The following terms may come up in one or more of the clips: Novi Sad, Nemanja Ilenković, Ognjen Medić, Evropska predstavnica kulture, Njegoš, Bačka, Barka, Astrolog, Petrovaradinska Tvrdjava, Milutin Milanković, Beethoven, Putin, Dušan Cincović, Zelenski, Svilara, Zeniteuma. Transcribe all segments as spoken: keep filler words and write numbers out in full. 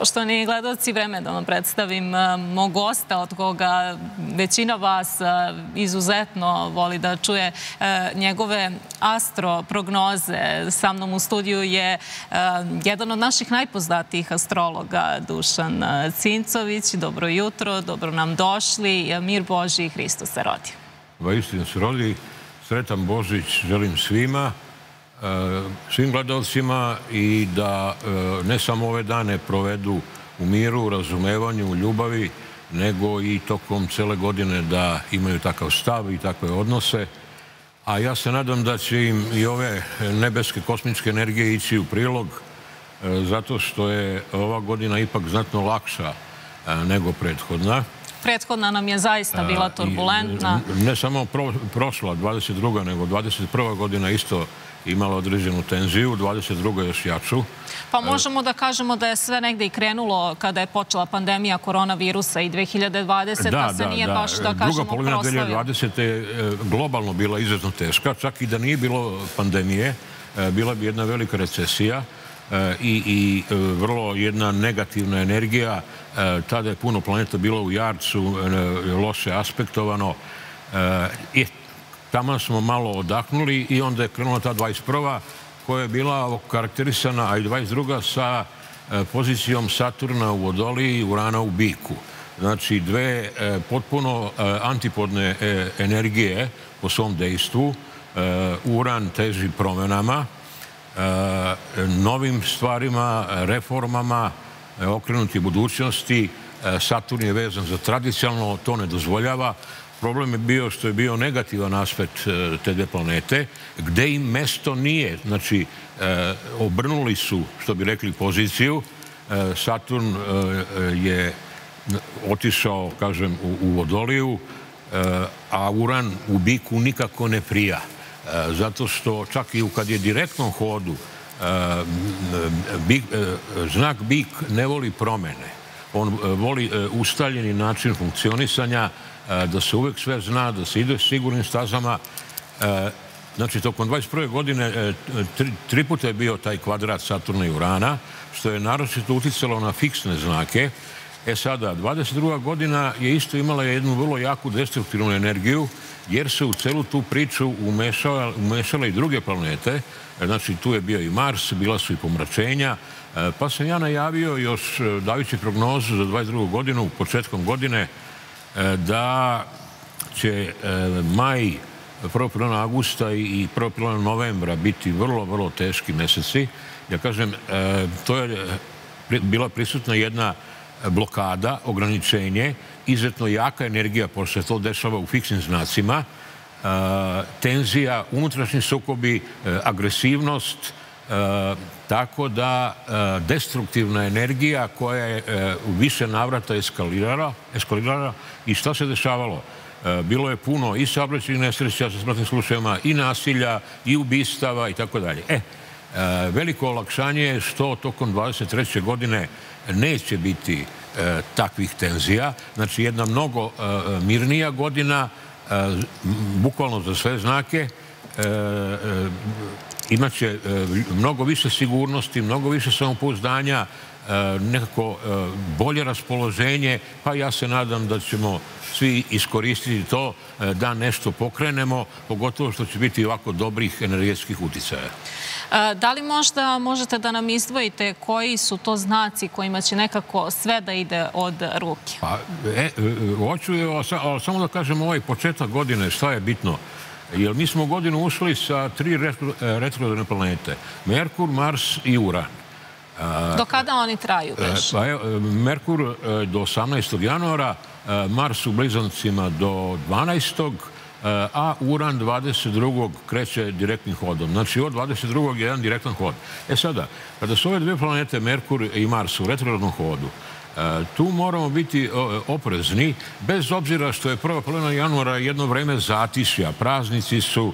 Poštovani gledalci, vreme da vam predstavim mog gosta, od koga većina vas izuzetno voli da čuje njegove astroprognoze. Sa mnom u studiju je jedan od naših najpoznatijih astrologa, Dušan Cincović. Dobro jutro, dobro nam došli. Mir Božji, Hristos se rodi. Vaistin se rodi, sretan Božić želim svima. Svim gledalcima i da ne samo ove dane provedu u miru, razumevanju, ljubavi, nego i tokom cele godine da imaju takav stav i takve odnose. A ja se nadam da će im i ove nebeske kosmičke energije ići u prilog, zato što je ova godina ipak znatno lakša nego prethodna. Prethodna nam je zaista bila turbulentna. Ne samo prošla, dvadeset druga nego dvadeset prva godina isto imala određenu tenziju, dvadeset druga još jaču. Pa možemo da kažemo da je sve negde i krenulo kada je počela pandemija koronavirusa i dve hiljade dvadeseta se nije baš, da kažemo, proslavio. Druga polovina dve hiljade dvadesete je globalno bila izuzetno teška. Čak i da nije bilo pandemije, bila bi jedna velika recesija i vrlo jedna negativna energija. Tada je puno planeta bilo u jarcu, loše aspektovano. I tamo smo malo odahnuli i onda je krenula ta dvadeset prva koja je bila karakterisana, a i dvadeset druga sa pozicijom Saturna u Vodoliji i Urana u Biku. Znači, dve potpuno antipodne energije po svom dejstvu. Uran teži promenama, novim stvarima, reformama, okrenuti budućnosti. Saturn je vezan za tradicionalno, to ne dozvoljava. Problem je bio što je bio negativan aspekt te dve planete, gde im mesto nije. Znači, obrnuli su, što bi rekli, poziciju. Saturn je otišao, kažem, u Vodoliju, a Uran u Biku nikako ne prija. Zato što čak i kad je direktnom hodu, znak Bik ne voli promene. On voli ustaljeni način funkcionisanja, da se uvek sve zna, da se ide sigurnim stazama. Znači, tokom dvadeset prve godine tri puta je bio taj kvadrat Saturna i Urana, što je naročito uticalo na fiksne znake. E sada, dvadeset druga godina je isto imala jednu vrlo jaku destruktivnu energiju, jer se u celu tu priču umešala i druge planete. Znači, tu je bio i Mars, bila su i pomračenja. Pa sam ja najavio još dajući prognozu za dvadeset drugu godinu, početkom godine, da će maj, prvog plana augusta i prvog plana novembra biti vrlo, vrlo teški meseci. Ja kažem, to je bila prisutna jedna blokada, ograničenje, izuzetno jaka energija, pošto se to dešava u fiksnim znacima, tenzija, unutrašnji sukobi, agresivnost, tako da destruktivna energija koja je u više navrata eskalirala. I šta se dešavalo? Bilo je puno i saobraćajnih nesreća sa smrtnim slučajevima, i nasilja, i ubistava i tako dalje. E, veliko olakšanje je što tokom dvadeset treće godine neće biti takvih tenzija. Znači, jedna mnogo mirnija godina, bukvalno za sve znake, imaće mnogo više sigurnosti, mnogo više samopouzdanja, nekako bolje raspoloženje, pa ja se nadam da ćemo svi iskoristiti to da nešto pokrenemo, pogotovo što će biti ovako dobrih energetskih uticaja. Da li možda možete da nam izdvojite koji su to znaci kojima će nekako sve da ide od ruke? Pa, e, hoću, ali samo da kažem ovaj početak godine, šta je bitno? Jer mi smo godinu ušli sa tri retrogradne planete. Merkur, Mars i Uran. Do kada oni traju? Merkur do osamnaestog januara, Mars u Blizancima do dvanaestog, a Uran dvadeset drugog kreće direktnim hodom. Znači, od dvadeset drugog je jedan direktan hod. E sada, kada su ove dve planete, Merkur i Mars, u retrogradnom hodu, tu moramo biti oprezni, bez obzira što je prva polovina januara jedno vreme zatišja. Praznici su,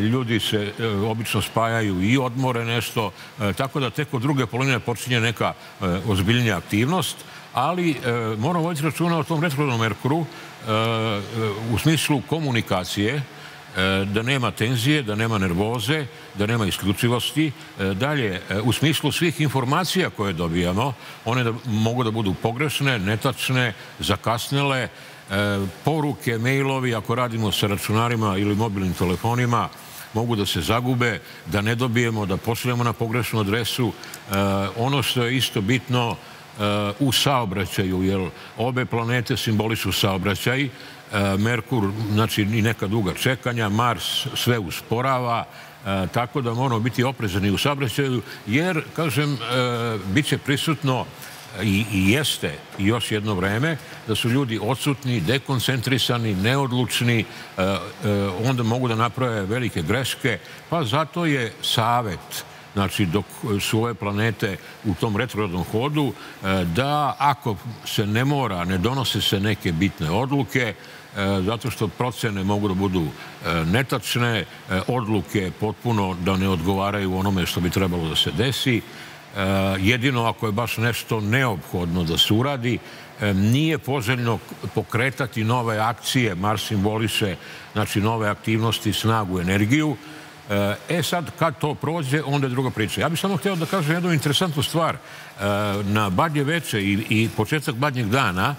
ljudi se obično spajaju i odmore nešto, tako da tek od druge polovine počinje neka ozbiljnija aktivnost, ali moramo voditi računa o tom retrogradnom Merkuru u smislu komunikacije, da nema tenzije, da nema nervoze, da nema isključivosti. Dalje, u smislu svih informacija koje dobijamo, one mogu da budu pogrešne, netačne, zakasnele, poruke, mailovi, ako radimo sa računarima ili mobilnim telefonima, mogu da se zagube, da ne dobijemo, da pošaljemo na pogrešnu adresu. Ono što je isto bitno u saobraćaju, jer obe planete simbolišu saobraćaj, Merkur, znači i neka duga čekanja, Mars sve usporava, tako da moramo biti oprezni u saobraćaju, jer, kažem, bit će prisutno i jeste i još jedno vreme da su ljudi odsutni, dekoncentrisani, neodlučni, onda mogu da naprave velike greške, pa zato je savet, znači dok su ove planete u tom retrogradnom hodu, da ako se ne mora, ne donose se neke bitne odluke, zato što procene mogu da budu netačne, odluke potpuno da ne odgovaraju onome što bi trebalo da se desi. Jedino ako je baš nešto neophodno da se uradi, nije poželjno pokretati nove akcije, Mars simboliše, znači nove aktivnosti, snagu, energiju. E sad, kad to prođe, onda je druga priča. Ja bih samo htio da kažem jednu interesantnu stvar. Na Badnje veče i početak Badnjeg dana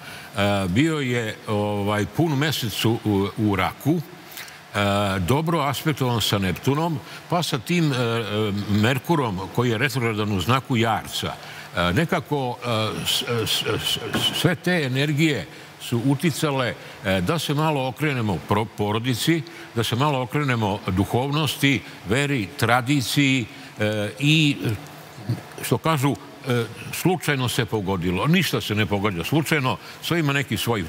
bio je pun mesec u Raku, dobro aspektovan sa Neptunom, pa sa tim Merkurom koji je retrogradan u znaku Jarca. Nekako sve te energije su uticale da se malo okrenemo porodici, da se malo okrenemo duhovnosti, veri, tradiciji i, što kažu, slučajno se pogodilo. Ništa se ne pogodilo slučajno, sve ima neki svoj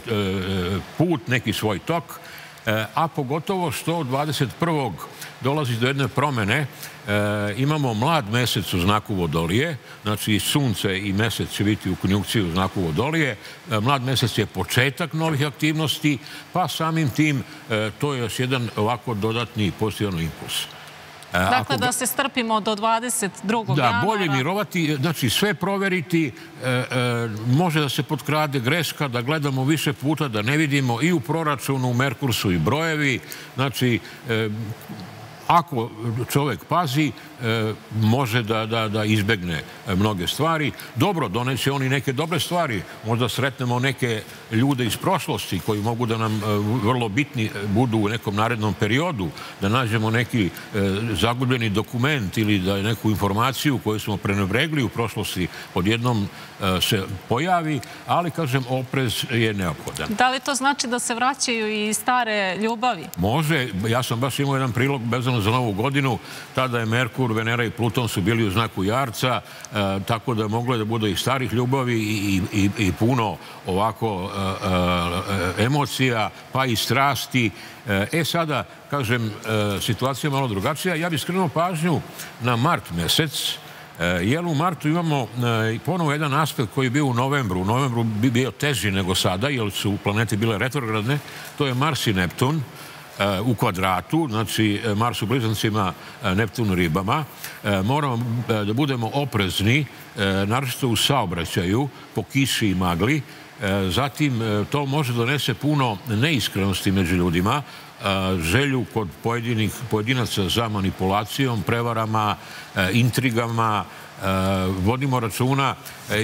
put, neki svoj tok, a pogotovo što od dvadeset prvog dolazi do jedne promene. Imamo mlad mesec u znaku Vodolije, znači sunce i mesec će biti u konjunkciji u znaku Vodolije. Mlad mesec je početak novih aktivnosti, pa samim tim to je još jedan ovako dodatni pozitivan impuls. Dakle, da se strpimo do dvadeset drugog januara. Da, bolje mirovati, znači sve proveriti, može da se potkrade greška, da gledamo više puta, da ne vidimo i u proračunu, u Merkursu i brojevi. Znači, ako čovjek pazi, može da izbegne mnoge stvari. Dobro, doneće oni neke dobre stvari. Možda sretnemo neke ljude iz prošlosti koji mogu da nam vrlo bitni budu u nekom narednom periodu, da nađemo neki zagubljeni dokument ili da neku informaciju koju smo prenebregli u prošlosti odjednom se pojavi, ali, kažem, oprez je neophodan. Da li to znači da se vraćaju i stare ljubavi? Može. Ja sam baš imao jedan prilog bezano za Novu godinu. Tada je Merkur, Venera i Pluton su bili u znaku Jarca, tako da moglo je da bude i starih ljubavi i puno ovako emocija, pa i strasti. E sada, kažem, situacija je malo drugačija. Ja bih skrenuo pažnju na mart mesec, jer u martu imamo ponovo jedan aspekt koji je bio u novembru. U novembru bi bio teži nego sada, jer su planete bile retrogradne. To je Mars i Neptun u kvadratu, znači Mars u Blizancima, Neptun u Ribama. Moramo da budemo oprezni, naročito u saobraćaju, po kiši i magli. Zatim, to može donese puno neiskrenosti među ljudima, želju kod pojedinaca za manipulacijom, prevarama, intrigama. Vodimo računa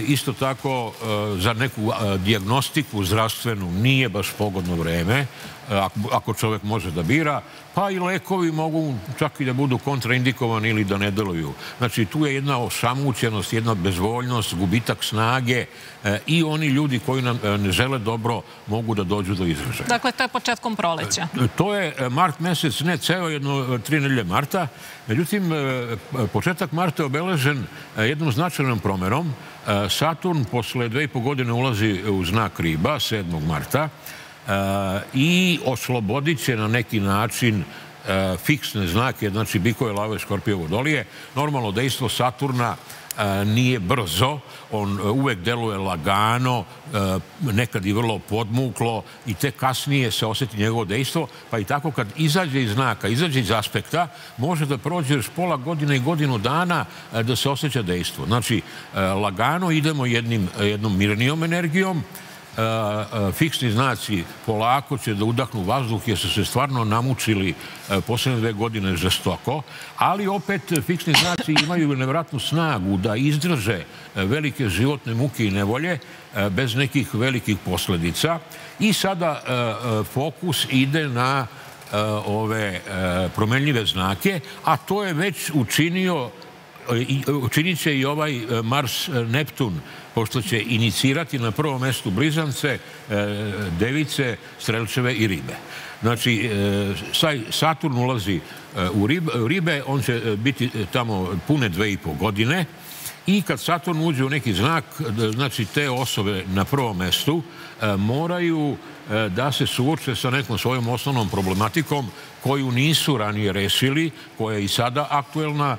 isto tako za neku dijagnostiku zdravstvenu, nije baš pogodno vreme, ako čovjek može da bira, pa i lekovi mogu čak i da budu kontraindikovani ili da ne deluju. Znači, tu je jedna osamućenost, jedna bezvoljnost, gubitak snage i oni ljudi koji nam ne žele dobro mogu da dođu do izražaja. Dakle, to je početkom proleća. To je mart mesec, ne ceo, jedno tri nedelje marta. Međutim, početak marta je obeležen jednom značajnom promenom. Saturn posle dve i po godine ulazi u znak Riba, sedmog marta, i oslobodit će na neki način fiksne znake, znači Bikove, Lave, Škorpije, Vodolije. Normalno, dejstvo Saturna nije brzo, on uvek deluje lagano, nekad i vrlo podmuklo i te kasnije se osjeti njegovo dejstvo, pa i tako kad izađe iz znaka, izađe iz aspekta, može da prođe još pola godine i godinu dana da se osjeća dejstvo. Znači, lagano idemo jednom mirnijom energijom, fiksni znaci polako će da udahnu vazduh jer su se stvarno namučili posljednje dve godine žestoko, ali opet fiksni znaci imaju nevratnu snagu da izdrže velike životne muke i nevolje bez nekih velikih posledica. I sada fokus ide na ove promenljive znake, a to je već učinio učinit će i ovaj Mars-Neptun, pošto će inicirati na prvom mjestu blizance, device, strelčeve i ribe. Znači, Saturn ulazi u ribe, on će biti tamo pune dve i po godine i kad Saturn uđe u neki znak, znači te osobe na prvom mjestu moraju da se suoče sa nekom svojom osnovnom problematikom koju nisu ranije rešili, koja je i sada aktuelna,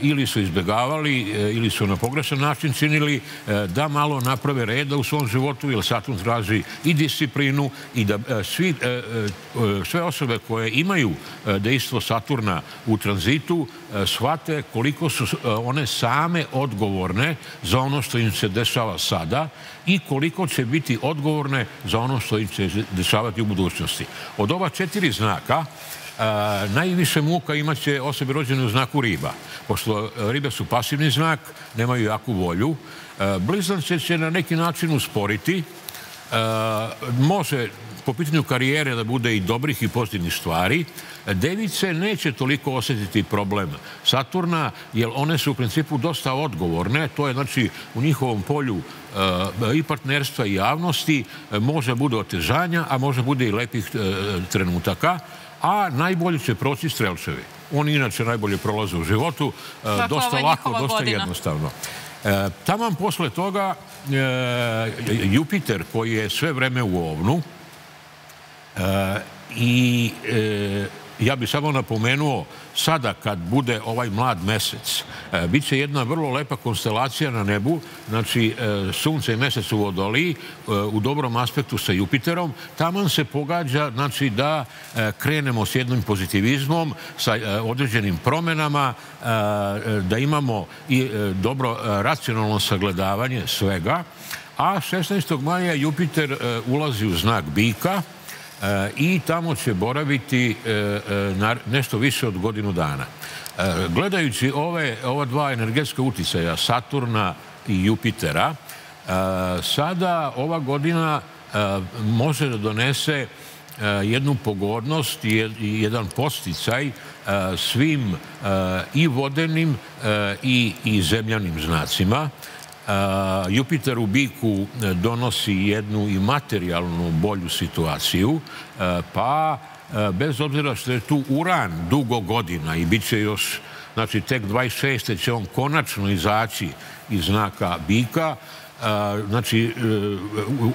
ili su izbjegavali, ili su na pogrešan način činili, da malo naprave reda u svom životu, jer Saturn traži i disciplinu i da sve osobe koje imaju dejstvo Saturna u tranzitu shvate koliko su one same odgovorne za ono što im se dešava sada i koliko će biti odgovorne za ono što im će dešavati u budućnosti. Od ova četiri znaka, najviše muka imaće osobe rođene u znaku riba, pošto ribe su pasivni znak, nemaju jaku volju. Blizance će na neki način usporiti. Može po pitanju karijere da bude i dobrih i pozitivnih stvari. Device neće toliko osjetiti problem Saturna, jer one su u principu dosta odgovorne. To je, znači, u njihovom polju i partnerstva i javnosti može bude otežanja, a može bude i lepih trenutaka. A najbolje će proći strelčevi. Oni inače najbolje prolaze u životu. Dosta lako, dosta jednostavno. Taman posle toga Jupiter, koji je sve vreme u ovnu, i ja bih samo napomenuo, sada kad bude ovaj mlad mesec, bit će jedna vrlo lepa konstelacija na nebu, znači sunce i mesec u Vodoliji, u dobrom aspektu sa Jupiterom, taman se pogađa, znači, da krenemo s jednim pozitivizmom, sa određenim promenama, da imamo i dobro racionalno sagledavanje svega, a šesnaestog maja Jupiter ulazi u znak Bika, i tamo će boraviti nešto više od godinu dana. Gledajući ova dva energetska uticaja, Saturna i Jupitera, sada ova godina može da donese jednu pogodnost i jedan podsticaj svim i vodenim i zemljanim znacima. Jupiter u Biku donosi jednu i materijalnu bolju situaciju, pa bez obzira što je tu Uran dugo godina i bit će još, znači tek dvadeset šeste će on konačno izaći iz znaka Bika. Znači,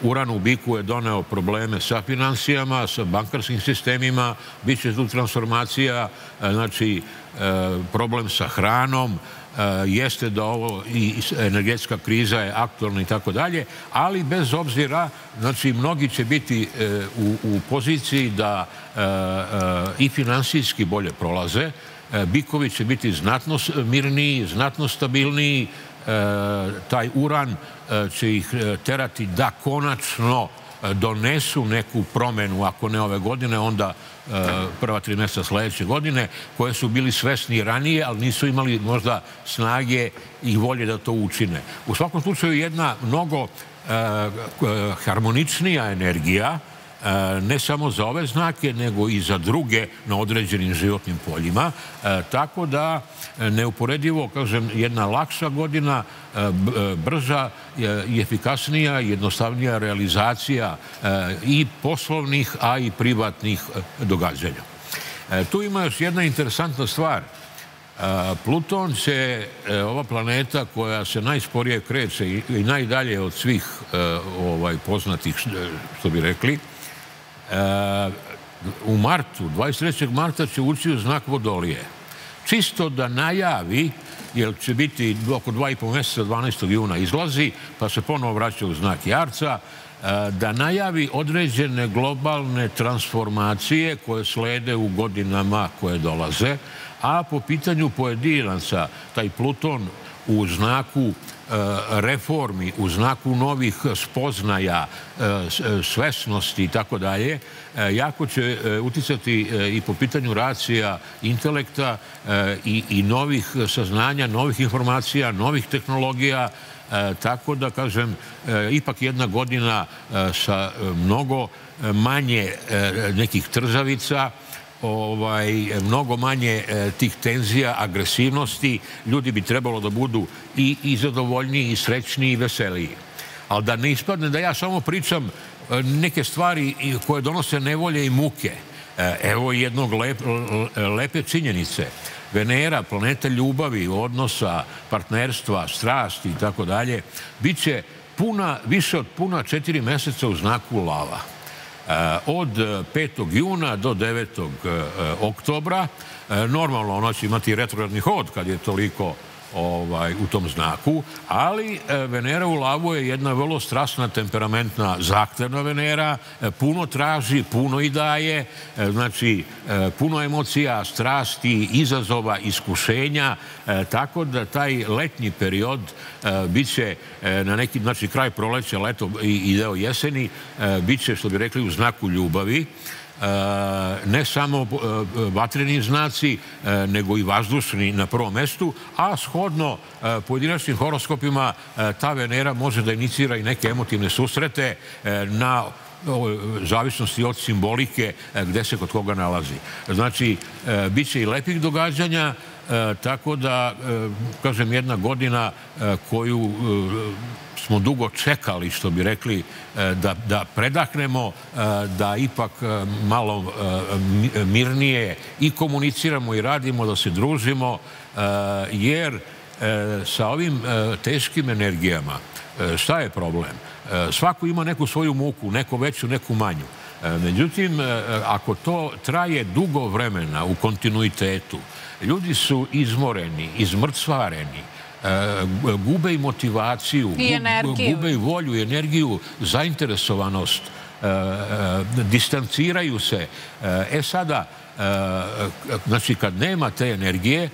Uran u Biku je doneo probleme sa financijama, sa bankarskim sistemima, bit će tu transformacija, znači problem sa hranom, jeste da ovo i energetska kriza je aktualna i tako dalje, ali bez obzira, znači, mnogi će biti u poziciji da i finansijski bolje prolaze. Bikovi će biti znatno mirniji, znatno stabilniji. Taj Uran će ih terati da konačno donesu neku promenu, ako ne ove godine, onda prva tri mjeseca sljedeće godine, koje su bili svesni ranije, ali nisu imali možda snage i volje da to učine. U svakom slučaju, jedna mnogo harmoničnija energija, ne samo za ove znake, nego i za druge na određenim životnim poljima. Tako da, neuporedivo, kažem, jedna lakša godina, brža i efikasnija, jednostavnija realizacija i poslovnih, a i privatnih događanja. Tu ima još jedna interesantna stvar. Pluton će, ova planeta koja se najsporije kreće i najdalje od svih poznatih, što bi rekli, u martu, dvadeset trećeg marta će ući u znak Vodolije. Čisto da najavi, jer će biti oko dva i pol mjeseca, dvanaestog juna izlazi, pa se ponovo vraća u znak Jarca, da najavi određene globalne transformacije koje slede u godinama koje dolaze, a po pitanju pojedinaca, taj Pluton u znaku reformi, u znaku novih spoznaja, svesnosti i tako dalje, jako će uticati i po pitanju racija intelekta i novih saznanja, novih informacija, novih tehnologija, tako da, kažem, ipak jedna godina sa mnogo manje nekih trzavica, mnogo manje tih tenzija, agresivnosti. Ljudi bi trebalo da budu i zadovoljniji, i srećniji, i veseliji. Ali da ne ispadne da ja samo pričam neke stvari koje donose nevolje i muke. Evo jednog lepe činjenice. Venera, planeta ljubavi, odnosa, partnerstva, strasti i tako dalje, bit će više od puna četiri meseca u znaku lava. Od petog juna do devetog oktobra. Normalno ono će imati retrogradni hod kad je toliko u tom znaku, ali Venera u lavu je jedna vrlo strasna, temperamentna, zahtevna Venera, puno traži, puno i daje, znači puno emocija, strasti, izazova, iskušenja, tako da taj letnji period bit će na neki, znači kraj proleća, leto i deo jeseni, bit će, što bi rekli, u znaku ljubavi. Ne samo vatreni znaci, nego i vazdušni na prvom mestu, a shodno pojedinačnim horoskopima ta Venera može da inicira i neke emotivne susrete na zavisnosti od simbolike gde se kod koga nalazi. Znači, bit će i lepih događanja, tako da, kažem, jedna godina koju smo dugo čekali, što bi rekli, da predahnemo, da ipak malo mirnije i komuniciramo i radimo, da se družimo, jer sa ovim teškim energijama, šta je problem? Svako ima neku svoju muku, neku veću, neku manju. Međutim, ako to traje dugo vremena u kontinuitetu, ljudi su izmoreni, izmrcvareni, gube i motivaciju, gube i volju, energiju, zainteresovanost, distanciraju se. E sada, znači kad nema te energije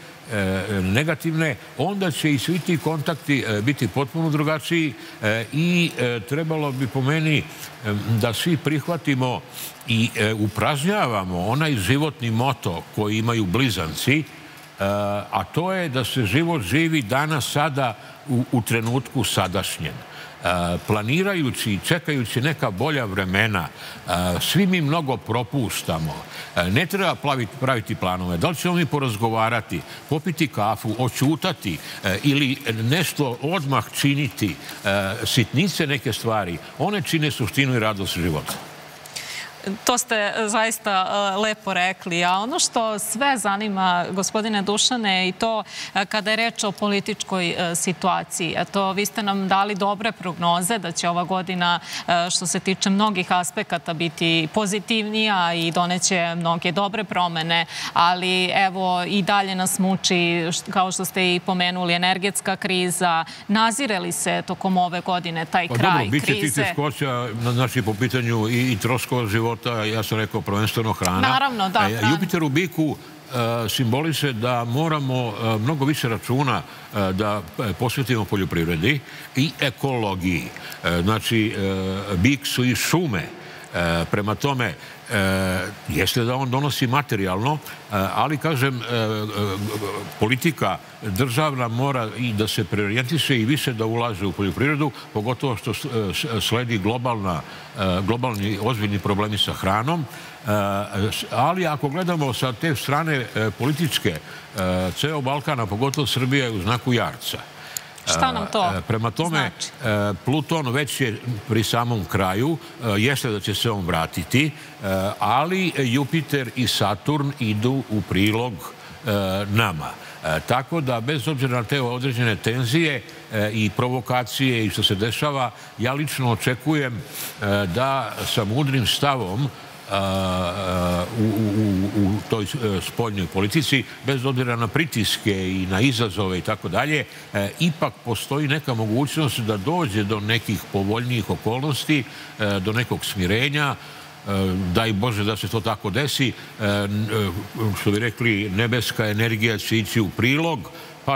negativne, onda će i svi ti kontakti biti potpuno drugačiji i trebalo bi, po meni, da svi prihvatimo i upražnjavamo onaj životni moto koji imaju blizanci, a to je da se život živi danas, sada, u trenutku sadašnjem. Planirajući i čekajući neka bolja vremena, svi mi mnogo propuštamo. Ne treba praviti planove. Da li ćemo mi porazgovarati, popiti kafu, oćutati ili nešto odmah činiti, sitnice neke stvari, one čine suštinu i radost života. To ste zaista lepo rekli. A ono što sve zanima, gospodine Dušane, i to kada je reč o političkoj situaciji. Eto, vi ste nam dali dobre prognoze da će ova godina, što se tiče mnogih aspekata, biti pozitivnija i doneće mnoge dobre promene, ali evo i dalje nas muči, kao što ste i pomenuli, energetska kriza. Nazire li se tokom ove godine taj kraj krize? Pa dobro, bit će tih teškoća, znači po pitanju i troškova života, ja sam rekao prvenstveno hrana. Naravno, da. Jupiter u biku simboliše da moramo mnogo više računa da posvetimo poljoprivredi i ekologiji. Znači, bik su i šume. Prema tome, jeste da on donosi materijalno, ali, kažem, politika državna mora i da se preorijentiše i više da ulaže u poljoprivredu, pogotovo što sledi globalni ozbiljni problemi sa hranom. Ali ako gledamo sa te strane političke, ceo Balkana, pogotovo Srbija, je u znaku jarca. Šta nam to znači? Prema tome, Pluton već je pri samom kraju, jeste da će se on vratiti, ali Jupiter i Saturn idu u prilog nama. Tako da, bez obzira na te određene tenzije i provokacije i što se dešava, ja lično očekujem da sa mudrim stavom u toj spoljnoj politici, bez obzira na pritiske i na izazove i tako dalje, ipak postoji neka mogućnost da dođe do nekih povoljnijih okolnosti, do nekog smirenja. Daj Bože da se to tako desi. Što bi rekli, nebeska energija će ići u prilog, pa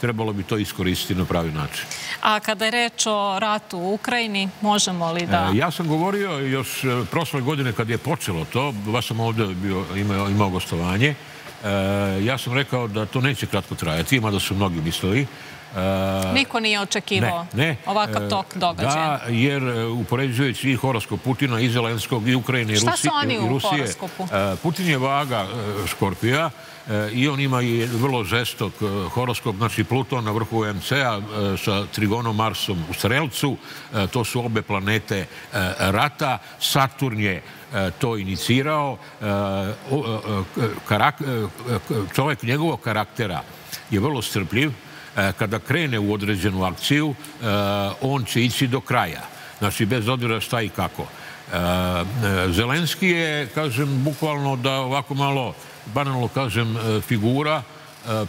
trebalo bi to iskoristiti na pravi način. A kada je reč o ratu u Ukrajini, možemo li da... Ja sam govorio još prošle godine kad je počelo to, ja sam ovdje imao gostovanje, ja sam rekao da to neće kratko trajati, ima da su mnogi mislili. Niko nije očekivao ovakav tok događaja. Da, jer upoređujući i horoskop Putina, i Zelenskog, i Ukrajine, i Rusije... Šta su oni u horoskopu? Putin je vaga Škorpija i on ima i vrlo žestok horoskop, znači Pluton na vrhu em ce a sa trigonom Marsom u Strelcu, to su obe planete rata, Saturn je to inicirao, čovjek njegovog karaktera je vrlo strpljiv. Kada krene u određenu akciju, on će ići do kraja. Znači, bez obzira šta i kako. Zelenski je, kažem, bukvalno da ovako malo, banalno kažem, figura,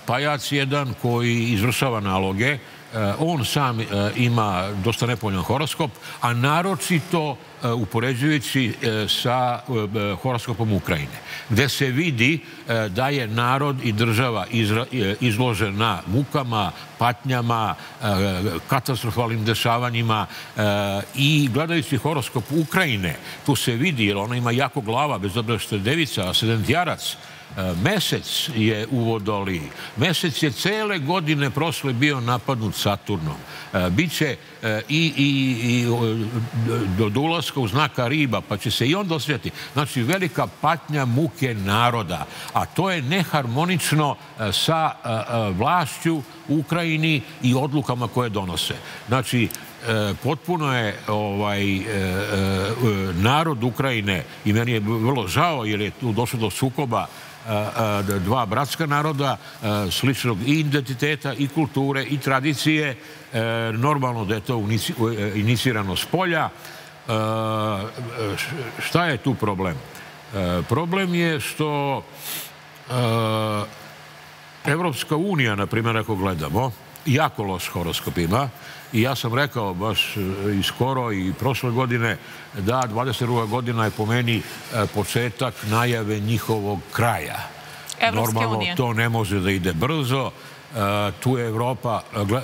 pajac jedan koji izvršava naloge. On sam ima dosta nepoljan horoskop, a naročito upoređujući sa horoskopom Ukrajine, gde se vidi da je narod i država izložena mukama, patnjama, katastrofalnim dešavanjima i gledajući horoskop Ukrajine, tu se vidi, jer ona ima jako glava, bez obzira što je devica, asedentijarac, Mesec je u Vodoliji. Mesec je cele godine prošle bio napadnut Saturnom. Biće i do dolaska u znaka riba, pa će se i onda osjetiti. Znači, velika patnja muke naroda. A to je neharmonično sa vlašću u Ukrajini i odlukama koje donose. Znači, potpuno je narod Ukrajine, i meni je vrlo žao jer je tu došlo do sukoba dva bratska naroda, sličnog i identiteta, i kulture, i tradicije. Normalno da je to inicirano s polja. Šta je tu problem? Problem je što Evropska unija, na primjer, ako gledamo, jako loš horoskop ima. I ja sam rekao baš i skoro i prošle godine da dvadeset druga godina je po meni početak najave njihovog kraja. Normalno to ne može da ide brzo. Tu je Evropa,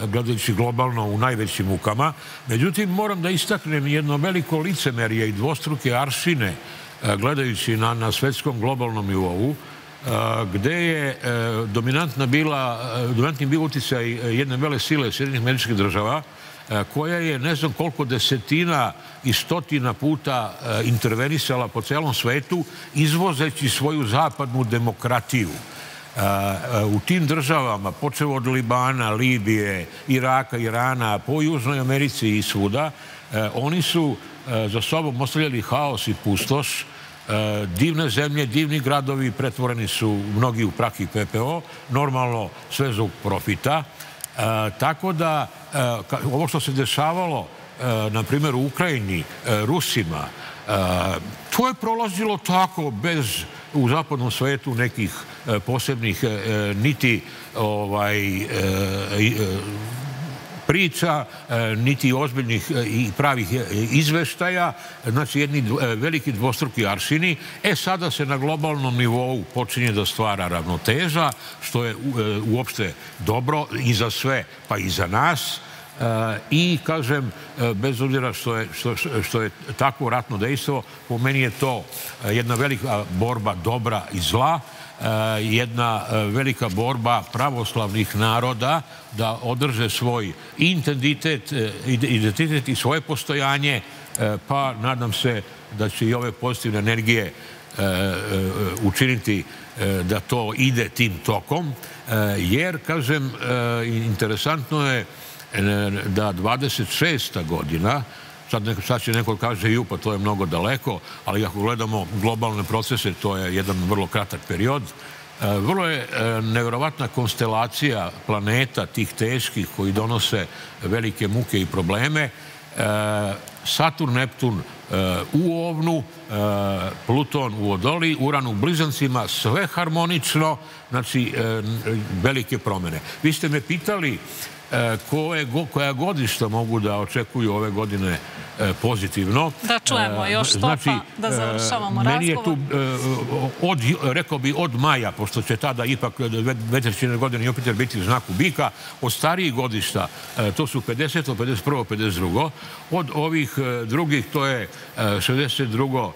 gledajući globalno, u najvećim mukama. Međutim, moram da istaknem jedno veliko licemerje i dvostruke aršine gledajući na svetskom globalnom nivou, gde je dominantni bio uticaj jedne vele sile Sjedinjenih Američkih Država, koja je ne znam koliko desetina i stotina puta intervenisala po celom svetu, izvozeći svoju zapadnu demokratiju. U tim državama, počeo od Libana, Libije, Iraka, Irana, po Južnoj Americi i svuda, oni su za sobom ostavljali haos i pustoš. Divne zemlje, divni gradovi, pretvoreni su mnogi u prah i pepeo, normalno sve zbog profita. Tako da ovo što se dešavalo, na primjer u Ukrajini, Rusima, to je prolazilo tako bez u zapadnom svetu nekih posebnih niti priča, niti ozbiljnih i pravih izveštaja, znači jedni veliki dvostruki aršini. E sada se na globalnom nivou počinje da stvara ravnoteža, što je uopšte dobro i za sve, pa i za nas. I, kažem, bez obzira što je takvo ratno dejstvo, po meni je to jedna velika borba dobra i zla, jedna velika borba pravoslavnih naroda da održe svoj identitet i svoje postojanje, pa nadam se da će i ove pozitivne energije učiniti da to ide tim tokom, jer, kažem, interesantno je da dvadeset šesta godina, sad će neko kaže ju, pa to je mnogo daleko, ali ako gledamo globalne procese, to je jedan vrlo kratak period. Vrlo je nevjerovatna konstelacija planeta, tih teških koji donose velike muke i probleme. Saturn, Neptun, u Ovnu, Pluton u Odoli, Uran u Blizancima, sve harmonično, znači velike promjene. Vi ste me pitali koja godišta mogu da očekuju ove godine pozitivno. Da čujemo još to, pa da završavamo razgovor. Meni je tu, rekao bi, od maja, pošto će tada ipak dvije tisuće godine Jupiter biti u znaku bika, od starijih godišta, to su pedeseto, pedeset prvo, pedeset drugo, od ovih drugih, to je šezdeset drugo,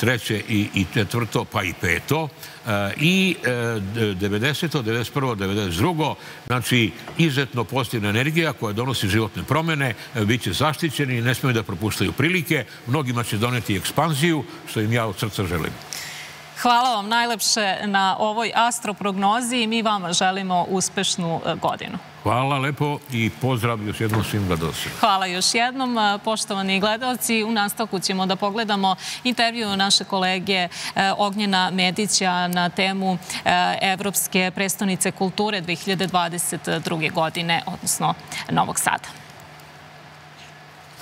treće i četvrto, pa i peto, i devedeseto, devedeset prvo, devedeset drugo, znači izuzetno pozitivna energija koja donosi životne promjene, bit će zaštićeni, ne smiju da propuštaju prilike, mnogima će doneti ekspanziju, što im ja od srca želim. Hvala vam najlepše na ovoj astroprognozi i mi vama želimo uspešnu godinu. Hvala lepo i pozdrav još jednom svim gledalcima. Hvala još jednom, poštovani gledalci. U nastavku ćemo da pogledamo intervju naše kolege Ognjena Medića na temu Evropske predstavnice kulture dve hiljade dvadeset druge. godine, odnosno Novog Sada.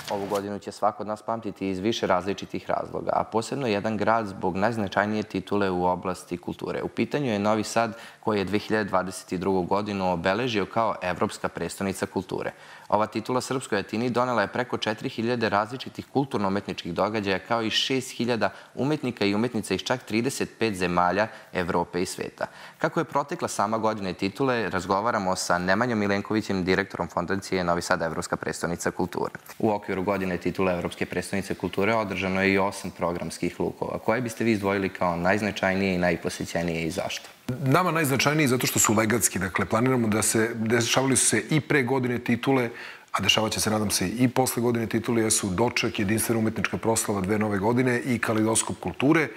Ovu godinu će svako od nas pamtiti iz više različitih razloga, a posebno jedan grad zbog najznačajnije titule u oblasti kulture. U pitanju je Novi Sad, koji je dve hiljade dvadeset drugu. godinu obeležio kao Evropska predstavnica kulture. Ova titula srpskoj etini donela je preko četiri hiljade različitih kulturno-umetničkih događaja, kao i šest hiljada umetnika i umetnica iz čak trideset pet zemalja Evrope i sveta. Kako je protekla sama godine titule, razgovaramo sa Nemanjom Ilenkovićem, direktorom Fondacije Novi Sad Evropska predstavnica kulture. U okviru godine titule Evropske predstavnice kulture održano je i osam programskih lukova. Koje biste vi izdvojili kao najznačajnije i najposećenije i zašto? Nama najznačajniji zato što su legatski. Dakle, planiramo da se, dešavali su se i pre godine titule, a dešavaće se, nadam se, i posle godine titule, jesu doček, jedinstvena umetnička proslava dve nove godine i kaleidoskop kulture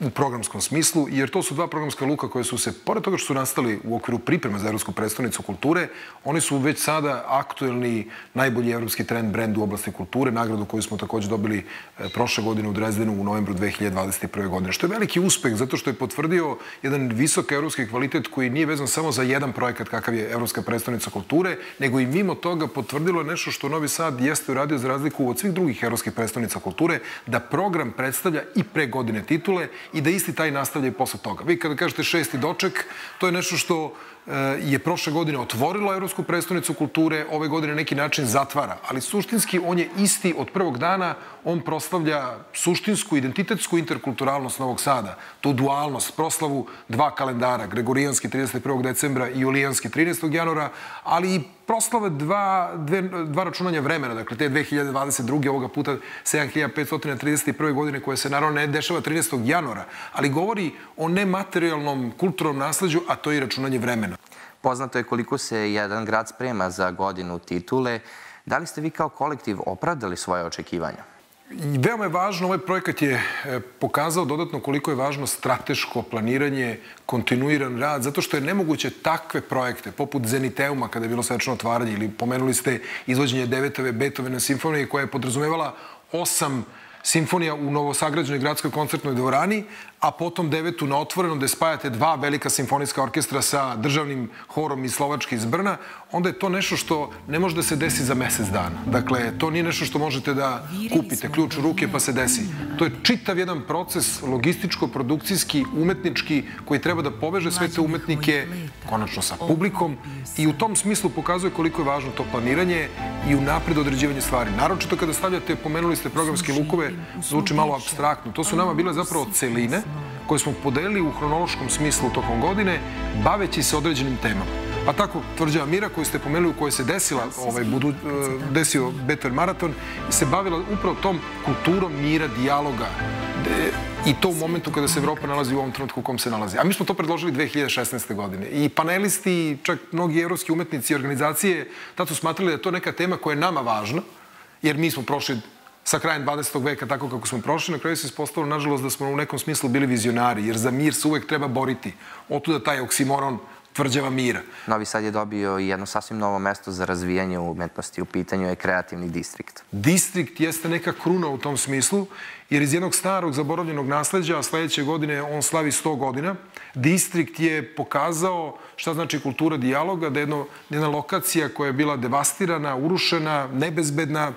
u programskom smislu, jer to su dva programska luka koje su se, pored toga što su nastali u okviru pripreme za Evropsku predstavnicu kulture, oni su već sada aktuelni najbolji evropski trend brend u oblasti kulture, nagradu koju smo također dobili prošle godine u Drezdenu u novembru dve hiljade dvadeset prve. godine. Što je veliki uspeh, zato što je potvrdio jedan visok evropski kvalitet koji nije vezan samo za jedan projekat kakav je Evropska predstavnica kulture, nego i mimo toga potvrdilo nešto što Novi Sad jeste uradio za razliku od svih drugih evropskih predstavnica kulture, da program predstavlja i pre godine titule i da isti taj nastavlja i posle toga. Vi kada kažete šesti doček, to je nešto što je prošle godine otvorilo Evropsku predstavnicu kulture, ove godine neki način zatvara. Ali suštinski on je isti od prvog dana, on proslavlja suštinsku, identitetsku interkulturalnost Novog Sada, tu dualnost, proslavu dva kalendara, Gregorijanski trideset prvog decembra i Julijanski trinaestog januara, ali i proslave dva računanja vremena, dakle te dve hiljade dvadeset druge. ovoga puta sedam hiljada petsto trideset prve. godine, koje se naravno ne dešava trinaestog januara, ali govori o nematerijalnom kulturnom nasleđu, a to je i računanje vremena. Poznato je koliko se jedan grad sprema za godinu titule. Da li ste vi kao kolektiv opravdali svoje očekivanja? Veoma je važno, ovaj projekat je pokazao dodatno koliko je važno strateško planiranje, kontinuiran rad, zato što je nemoguće takve projekte, poput Zeniteuma, kada je bilo svečano otvaranje, ili pomenuli ste izvođenje devetove Beethovena simfonije, koja je podrazumevala osam simfonija u novosagrađenoj gradskoj koncertnoj dvorani, a potom devetu na otvorenom, gde spajate dva velika simfonijska orkestra sa državnim horom iz Slovačke iz Brna, onda je to nešto što ne može da se desi za mesec dana. Dakle, to nije nešto što možete da kupite ključ u ruke pa se desi. To je čitav jedan proces logističko-produkcijski, umetnički, koji treba da poveže sve te umetnike konačno sa publikom i u tom smislu pokazuje koliko je važno to planiranje i unapred određivanje stvari. Naročito kada stavljate, pomenuli ste programske lukove, zvuči malo apstraktno. To su nama bile zapravo celine koje smo podelili u hronološkom smislu tokom godine, baveći se određenim temama. Pa tako, Tvrđava mira, koju ste pomenuli, u kojoj se desio Beethoven maraton, se bavila upravo tom kulturom mira, dijaloga, i to u momentu kada se Evropa nalazi u ovom trenutku u kom se nalazi. A mi smo to predložili dve hiljade šesnaeste. godine. I panelisti, čak mnogi evropski umetnici i organizacije, tada su smatrali da je to neka tema koja je nama važna, jer mi smo prošli sa krajem dvadesetog veka, tako kako smo prošli, na kraju se ispostavilo, nažalost, da smo u nekom smislu bili vizionari, jer za mir se uvek treba boriti. Otuda taj oksimoron Tvrđava mira. Novi Sad je dobio jedno sasvim novo mesto za razvijanje umetnosti. U pitanju je kreativni distrikt. Distrikt jeste neka kruna u tom smislu, jer iz jednog starog zaboravljenog nasleđa, a sljedeće godine on slavi sto godina, distrikt je pokazao šta znači kultura dijaloga, da je jedna lokacija koja je bila devastirana, urušena, nebezbedna,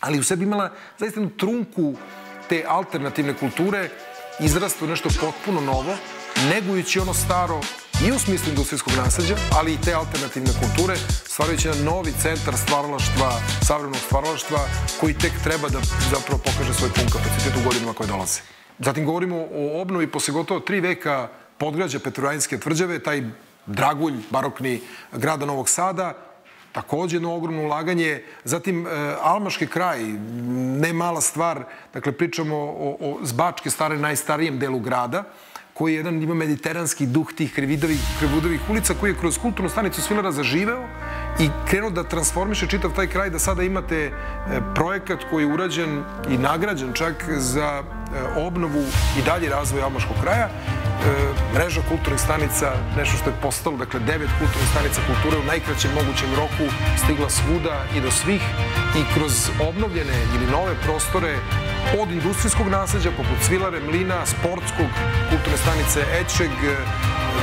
ali u sebi imala zaista jednu trunku te alternativne kulture, izrastu u nešto potpuno novo, negujući ono staro i u smislu industrijskog nasljeđa, ali i te alternativne kulture, stvarajući jedan novi centar stvaralaštva, savremenog stvaralaštva, koji tek treba da zapravo pokaže svoj pun kapacitet u godinama koje dolaze. Zatim govorimo o obnovi posle gotovo tri veka podgrađa Petrovaradinske Tvrdjave, taj dragulj barokni grada Novog Sada, također jedno ogromno ulaganje. Zatim, Almaški kraj, ne mala stvar, dakle, pričamo o Bačke stare, najstarijem delu grada, koji je jedan, ima mediteranski duh tih krivudovih ulica, koji je kroz kulturnu stanicu Svilara zaživeo i krenuo da transformiše čitav taj kraj, da sada imate projekat koji je urađen i nagrađen čak za obnovu i dalji razvoj Almaškog kraja. Mreža kulturnih stanica, nešto što je postalo, dakle, devet kulturnih stanica kulture u najkraćem mogućem roku stigla svuda i do svih i kroz obnovljene ili nove prostore od industrijskog nasljeđa, poput Svilare, Mlina, sportskog, kulturne stanice Ečeg,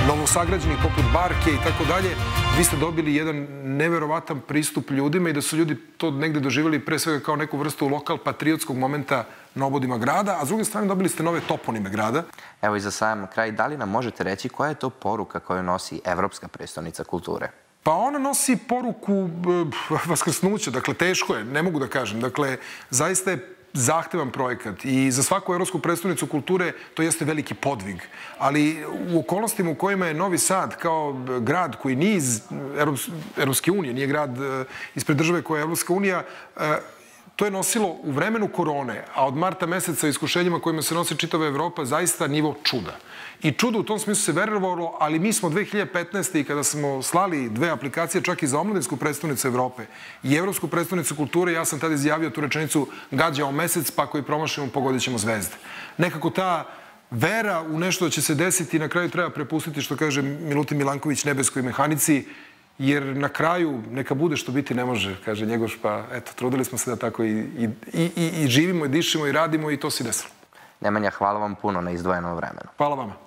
novosagrađenih poput Barke i tako dalje, vi ste dobili jedan neverovatan pristup ljudima i da su ljudi to negde doživjeli pre svega kao neku vrstu lokal-patriotskog momenta na obodima grada, a s druge strane dobili ste nove toponime grada. Evo i za sam kraj, da li nam možete reći koja je to poruka koju nosi Evropska predstavnica kulture? Pa ona nosi poruku vaskrsnuća, dakle teško je, ne mogu da kažem. Dakle, zaista je zahtevan projekat i za svaku evropsku predstavnicu kulture to jeste veliki podvig. Ali u okolnostima u kojima je Novi Sad kao grad koji nije iz Evropske unije, nije grad ispred države koja je Evropska unija, to je nosilo u vremenu korone, a od marta meseca iskušenjima kojima se nosi čitava Evropa, zaista nivo čuda. I čudo u tom smislu se verovalo, ali mi smo dve hiljade petnaeste. i kada smo slali dve aplikacije čak i za omladinsku predstavnicu Evrope i Evropsku predstavnicu kulture, ja sam tada izjavio tu rečenicu gađao mesec, pa koji promašimo pogodit ćemo zvezde. Nekako ta vera u nešto će se desiti i na kraju treba prepustiti, što kaže Milutin Milanković, nebeskoj mehanici, jer na kraju neka bude što biti ne može, kaže Njegoš, pa eto, trudili smo se da tako i živimo, i dišimo, i radimo i to se desilo. Nemanja, hvala vam puno na izdvojenom vremenu. Hvala vama.